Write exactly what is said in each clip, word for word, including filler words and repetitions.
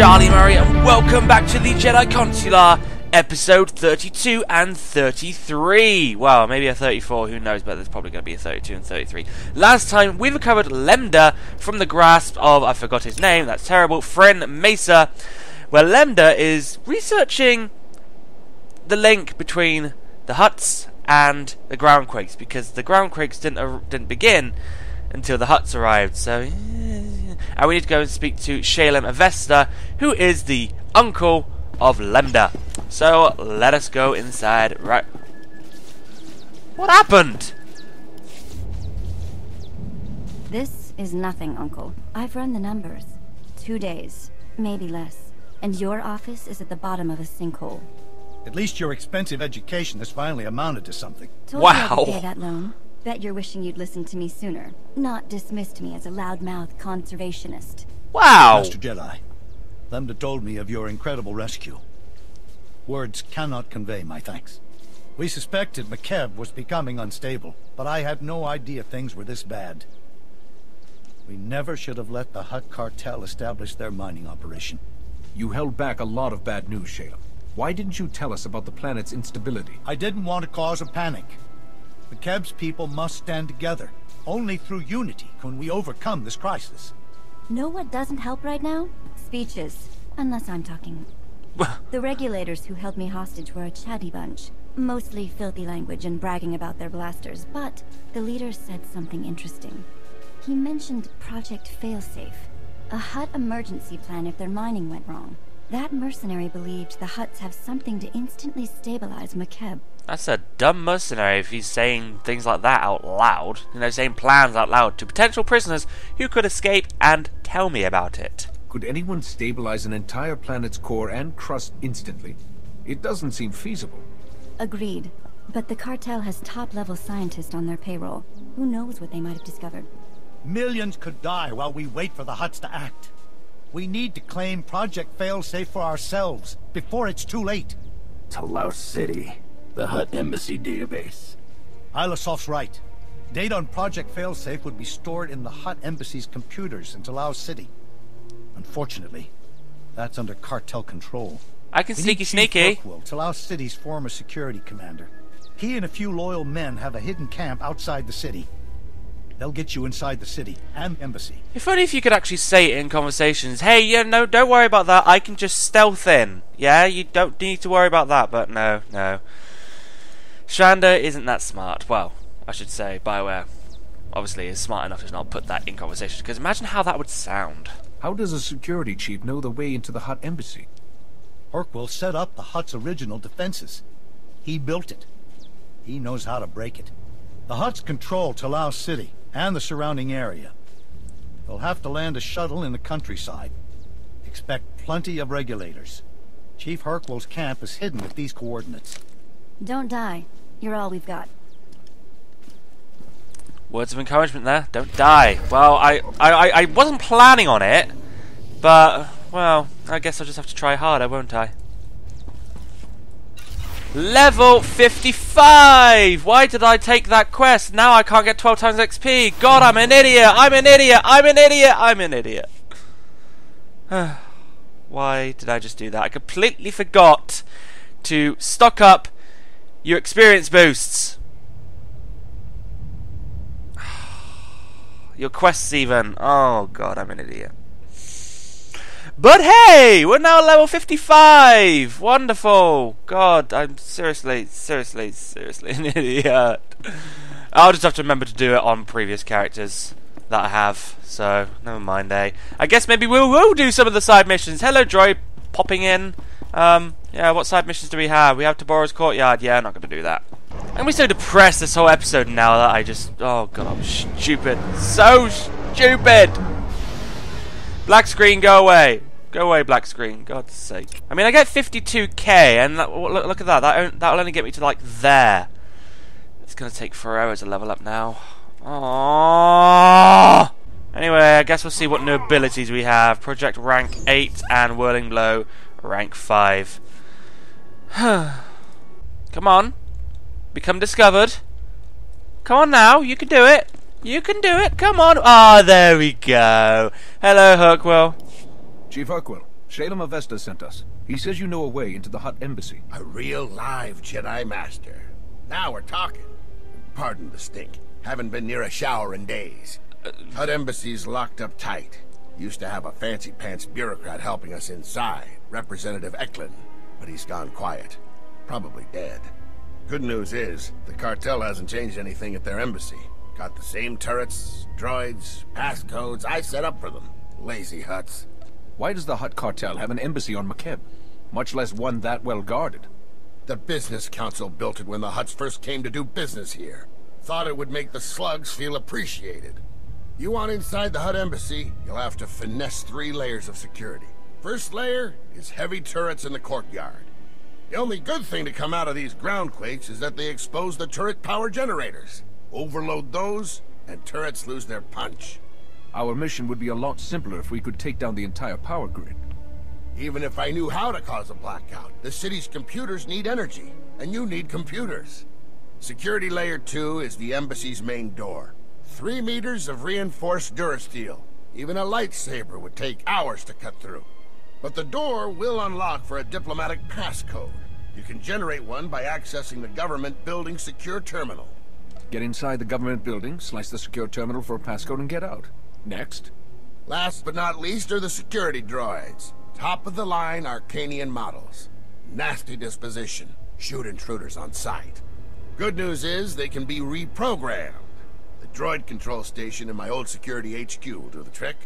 Charlie Murray, and welcome back to the Jedi Consular, episode thirty-two and thirty-three. Well, maybe a thirty-four, who knows, but there's probably going to be a thirty-two and thirty-three. Last time, we recovered Lemda from the grasp of, I forgot his name, that's terrible, Friend Mesa, where Lemda is researching the link between the Hutts and the Ground Quakes, because the Ground Quakes didn't, uh, didn't begin until the Hutts arrived, so... And we need to go and speak to Shalem Avesta, who is the uncle of Lemda. So let us go inside. Right. What happened? This is nothing, Uncle. I've run the numbers. Two days, maybe less. And your office is at the bottom of a sinkhole. At least your expensive education has finally amounted to something. Told wow. You I could pay that loan. Bet you're wishing you'd listened to me sooner, not dismissed me as a loudmouth conservationist. Wow! Master Jedi, Lemda told me of your incredible rescue. Words cannot convey my thanks. We suspected Makeb was becoming unstable, but I had no idea things were this bad. We never should have let the Hutt Cartel establish their mining operation. You held back a lot of bad news, Shalem. Why didn't you tell us about the planet's instability? I didn't want to cause a panic. The Keb's people must stand together. Only through unity can we overcome this crisis. Know what doesn't help right now? Speeches. Unless I'm talking. The regulators who held me hostage were a chatty bunch. Mostly filthy language and bragging about their blasters, but the leader said something interesting. He mentioned Project Failsafe, a Hutt emergency plan if their mining went wrong. That mercenary believed the Hutts have something to instantly stabilize Makeb. That's a dumb mercenary if he's saying things like that out loud. You know, saying plans out loud to potential prisoners who could escape and tell me about it. Could anyone stabilize an entire planet's core and crust instantly? It doesn't seem feasible. Agreed. But the cartel has top-level scientists on their payroll. Who knows what they might have discovered? Millions could die while we wait for the Hutts to act. We need to claim Project Failsafe for ourselves before it's too late. Talao City, the Hutt Embassy database. Ilosov's right. Data on Project Failsafe would be stored in the Hutt Embassy's computers in Talao City. Unfortunately, that's under cartel control. I can sneaky sneaky. Talao City's former security commander. He and a few loyal men have a hidden camp outside the city. They'll get you inside the city and embassy. If only if you could actually say it in conversations. Hey, yeah, no, don't worry about that. I can just stealth in. Yeah, you don't need to worry about that, but no, no. Shanda isn't that smart. Well, I should say, Bioware obviously is smart enough to not put that in conversations, because imagine how that would sound. How does a security chief know the way into the Hutt embassy? Orkwell set up the Hutt's original defenses. He built it. He knows how to break it. The Hutts control Talao City and the surrounding area. They'll have to land a shuttle in the countryside. Expect plenty of regulators. Chief Herquil's camp is hidden at these coordinates. Don't die. You're all we've got. Words of encouragement there. Don't die. Well, I, I, I wasn't planning on it, but, well, I guess I'll just have to try harder, won't I? Level fifty-five! Why did I take that quest? Now I can't get twelve times X P! God, I'm an idiot! I'm an idiot! I'm an idiot! I'm an idiot! Why did I just do that? I completely forgot to stock up your experience boosts. Your quests even. Oh god, I'm an idiot. But hey, we're now level fifty-five! Wonderful! God, I'm seriously, seriously, seriously an idiot. I'll just have to remember to do it on previous characters that I have, so never mind, eh? I guess maybe we will do some of the side missions. Hello, Droid, popping in. Um, yeah, what side missions do we have? We have Tabora's Courtyard. Yeah, I'm not going to do that. I'm so depressed this whole episode now that I just... Oh, God, I'm stupid. So stupid! Black screen, go away. Go away, black screen, God's sake. I mean, I get fifty-two K, and that, look, look at that. That that'll only get me to, like, there. It's going to take forever to level up now. Aww. Anyway, I guess we'll see what new abilities we have. Project Rank eight and Whirling Blow Rank five. Come on. Become discovered. Come on now, you can do it. You can do it, come on. Ah, oh, there we go. Hello, Hercwell. Chief Herquil, Shalem Avesta sent us. He says you know a way into the Hutt embassy. A real live Jedi Master. Now we're talking. Pardon the stink. Haven't been near a shower in days. Uh, Hutt embassy's locked up tight. Used to have a fancy-pants bureaucrat helping us inside, Representative Eklund, but he's gone quiet. Probably dead. Good news is, the cartel hasn't changed anything at their embassy. Got the same turrets, droids, passcodes I set up for them. Lazy Hutts. Why does the Hutt Cartel have an embassy on Makeb, much less one that well guarded? The Business Council built it when the Hutts first came to do business here. Thought it would make the slugs feel appreciated. You want inside the Hutt embassy, you'll have to finesse three layers of security. First layer is heavy turrets in the courtyard. The only good thing to come out of these ground quakes is that they expose the turret power generators. Overload those, and turrets lose their punch. Our mission would be a lot simpler if we could take down the entire power grid. Even if I knew how to cause a blackout, the city's computers need energy, and you need computers. Security layer two is the embassy's main door. Three meters of reinforced Durasteel. Even a lightsaber would take hours to cut through. But the door will unlock for a diplomatic passcode. You can generate one by accessing the government building's secure terminal. Get inside the government building, slice the secure terminal for a passcode, and get out. Next. Last but not least are the security droids. Top-of-the-line Arcanian models. Nasty disposition. Shoot intruders on sight. Good news is they can be reprogrammed. The droid control station in my old security H Q will do the trick.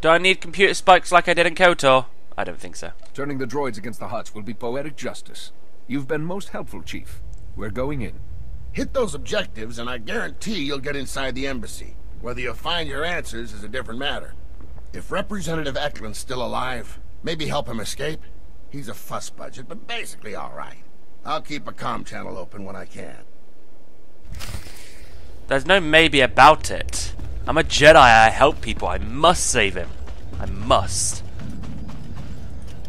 Do I need computer spikes like I did in KOTOR? I don't think so. Turning the droids against the Hutts will be poetic justice. You've been most helpful, Chief. We're going in. Hit those objectives and I guarantee you'll get inside the embassy. Whether you find your answers is a different matter. If Representative Eklund's still alive, maybe help him escape. He's a fuss budget, but basically all right. I'll keep a comm channel open when I can. There's no maybe about it. I'm a Jedi, I help people, I must save him. I must.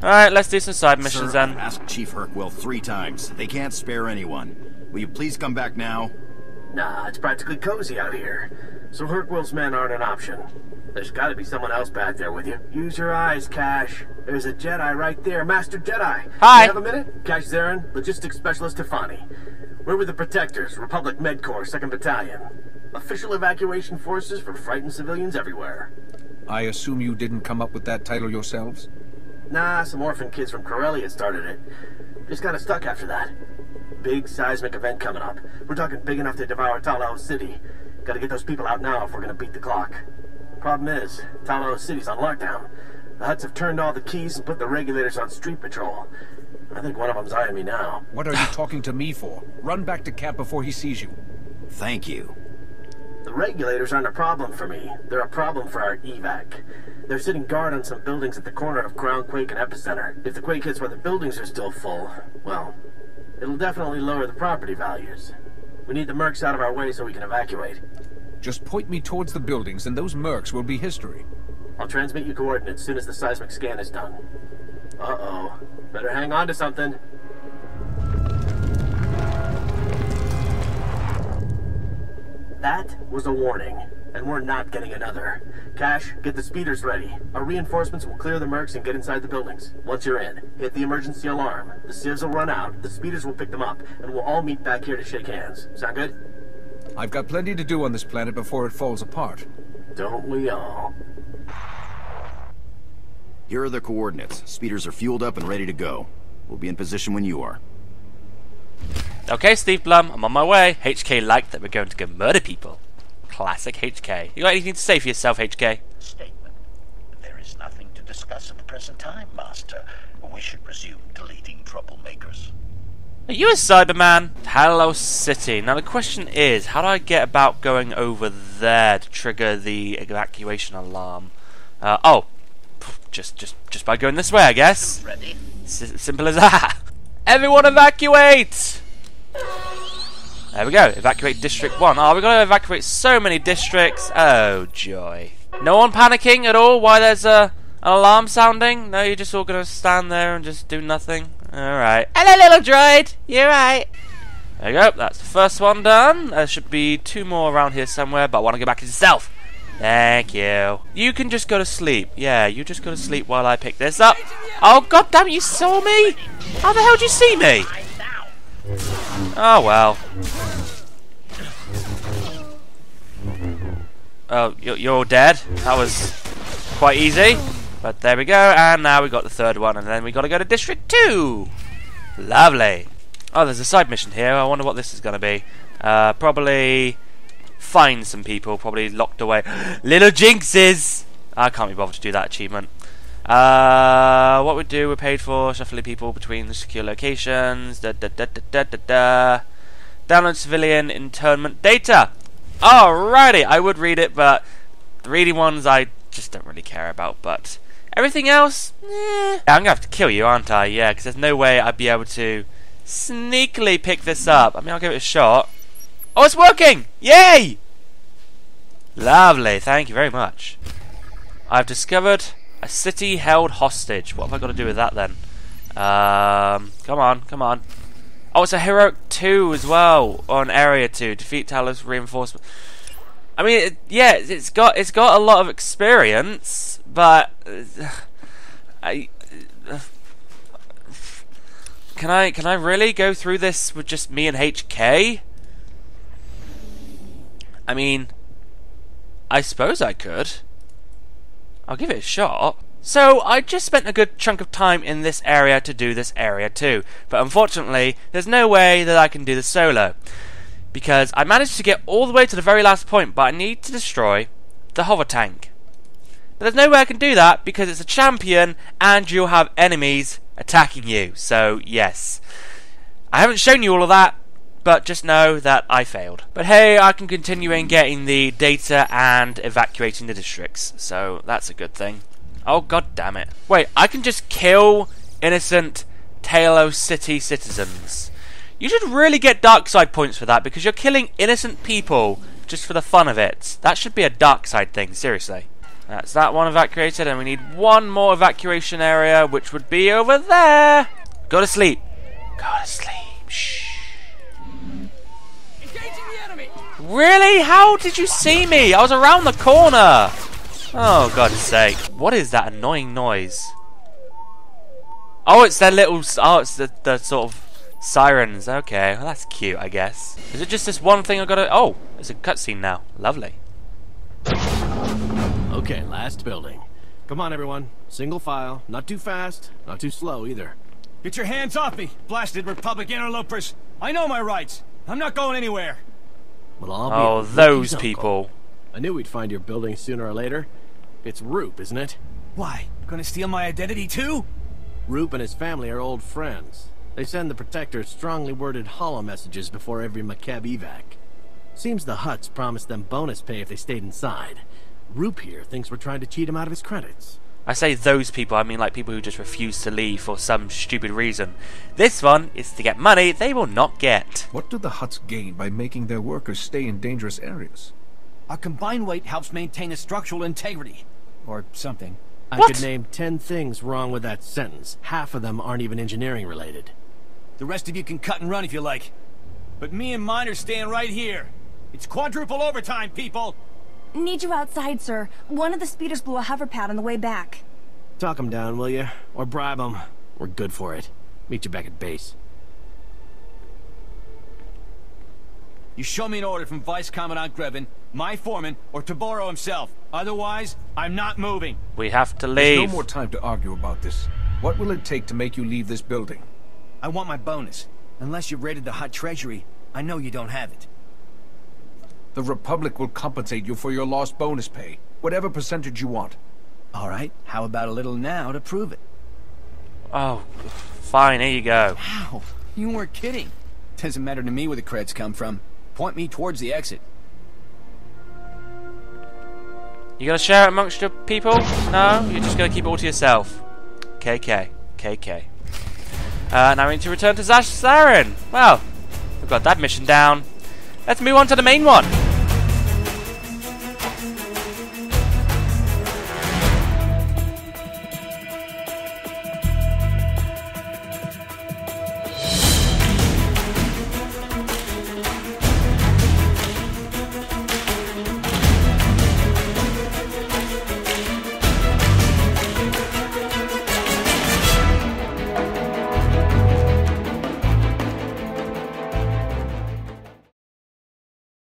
Alright, let's do some side missions. Sir, then. I've asked Chief Herquil three times. They can't spare anyone. Will you please come back now? Nah, it's practically cozy out here. So Herquil's men aren't an option. There's gotta be someone else back there with you. Use your eyes, Cash. There's a Jedi right there. Master Jedi! Hi! You have a minute? Cash Zarin, Logistics Specialist Stefani. We're with the Protectors, Republic Med Corps, second Battalion. Official evacuation forces for frightened civilians everywhere. I assume you didn't come up with that title yourselves? Nah, some orphan kids from Corellia started it. Just kinda stuck after that. Big seismic event coming up. We're talking big enough to devour Talao City. Gotta get those people out now if we're gonna beat the clock. Problem is, Talao City's on lockdown. The Hutts have turned all the keys and put the regulators on street patrol. I think one of them's eyeing me now. What are you talking to me for? Run back to camp before he sees you. Thank you. The regulators aren't a problem for me. They're a problem for our evac. They're sitting guard on some buildings at the corner of Crown Quake and Epicenter. If the quake hits where the buildings are still full, well... it'll definitely lower the property values. We need the mercs out of our way so we can evacuate. Just point me towards the buildings and those mercs will be history. I'll transmit you coordinates as soon as the seismic scan is done. Uh-oh. Better hang on to something. That was a warning, and we're not getting another. Cash, get the speeders ready. Our reinforcements will clear the mercs and get inside the buildings. Once you're in, hit the emergency alarm. The sieves will run out, the speeders will pick them up, and we'll all meet back here to shake hands. Sound good? I've got plenty to do on this planet before it falls apart. Don't we all? Here are the coordinates. Speeders are fueled up and ready to go. We'll be in position when you are. Okay, Steve Blum, I'm on my way. H K liked that we're going to go murder people. Classic H K. You got anything to say for yourself, H K? Statement. There is nothing to discuss at the present time, Master. We should resume deleting troublemakers. Are you a Cyberman? Hello, City. Now the question is, how do I get about going over there to trigger the evacuation alarm? Uh, oh. Just, just, just by going this way, I guess. Ready. S simple as that. Everyone evacuate! There we go. Evacuate District One. Oh, we've got to evacuate so many districts. Oh joy! No one panicking at all. Why there's a an alarm sounding? No, you're just all gonna stand there and just do nothing. All right. Hello, little droid. You're right. There you go. That's the first one done. There should be two more around here somewhere, but I want to go back to stealth. Thank you. You can just go to sleep. Yeah, you just go to sleep while I pick this up. Oh, god damn, you saw me? How the hell did you see me? Oh, well. Oh, you're dead. That was quite easy. But there we go, and now we got the third one, and then we got to go to District two. Lovely. Oh, there's a side mission here. I wonder what this is going to be. Uh, probably find some people, probably locked away. Little Jinxes! I can't be bothered to do that achievement. Uh, what we do, we're paid for shuffling people between the secure locations. Da, da, da, da, da, da, da. Download civilian internment data. Alrighty, I would read it, but the reading ones I just don't really care about. But everything else, eh. I'm gonna have to kill you, aren't I? Yeah, because there's no way I'd be able to sneakily pick this up. I mean, I'll give it a shot. Oh, it's working! Yay! Lovely, thank you very much. I've discovered a city held hostage. What have I got to do with that then? Um, come on, come on. Oh, it's a Heroic two as well on Area two. Defeat Talos reinforcement. I mean, it, yeah, it's got it's got a lot of experience, but uh, I uh, can I can I really go through this with just me and H K? I mean, I suppose I could. I'll give it a shot. So, I just spent a good chunk of time in this area to do this area too. But unfortunately, there's no way that I can do this solo. Because I managed to get all the way to the very last point, but I need to destroy the hover tank. But there's no way I can do that because it's a champion and you'll have enemies attacking you. So, yes. I haven't shown you all of that, but just know that I failed. But hey, I can continue in getting the data and evacuating the districts, so that's a good thing. Oh, god damn it. Wait, I can just kill innocent Talao City citizens. You should really get dark side points for that, because you're killing innocent people just for the fun of it. That should be a dark side thing, seriously. That's that one evacuated, and we need one more evacuation area, which would be over there. Go to sleep. Go to sleep. Shh. Really? How did you see me? I was around the corner! Oh, God's sake. What is that annoying noise? Oh, it's their little... Oh, it's the, the sort of sirens. Okay, well, that's cute, I guess. Is it just this one thing I gotta... Oh, it's a cutscene now. Lovely. Okay, last building. Come on, everyone. Single file. Not too fast, not too slow, either. Get your hands off me, blasted Republic interlopers! I know my rights! I'm not going anywhere! Well, I'll oh, those people. I knew we'd find your building sooner or later. It's Roop, isn't it? Why? Gonna steal my identity too? Roop and his family are old friends. They send the Protectors strongly worded hollow messages before every Makeb evac. Seems the Hutts promised them bonus pay if they stayed inside. Roop here thinks we're trying to cheat him out of his credits. I say those people, I mean like people who just refuse to leave for some stupid reason. This one is to get money they will not get. What do the Hutts gain by making their workers stay in dangerous areas? Our combined weight helps maintain a structural integrity. Or something. I what? could name ten things wrong with that sentence. Half of them aren't even engineering related. The rest of you can cut and run if you like. But me and mine are staying right here. It's quadruple overtime, people! Need you outside, sir. One of the speeders blew a hover pad on the way back. Talk them down, will you? Or bribe them. We're good for it. Meet you back at base. You show me an order from Vice Commandant Grevin, my foreman, or Taboro himself. Otherwise, I'm not moving. We have to leave. There's no more time to argue about this. What will it take to make you leave this building? I want my bonus. Unless you raided the Hut Treasury, I know you don't have it. The Republic will compensate you for your lost bonus pay, whatever percentage you want. All right, how about a little now to prove it? Oh, fine, here you go. Wow, you weren't kidding. Doesn't matter to me where the creds come from. Point me towards the exit. You gonna share it amongst your people? No, you're just gonna keep it all to yourself. K K, K K. Uh, now we need to return to Cash Zarin. Well, we've got that mission down. Let's move on to the main one.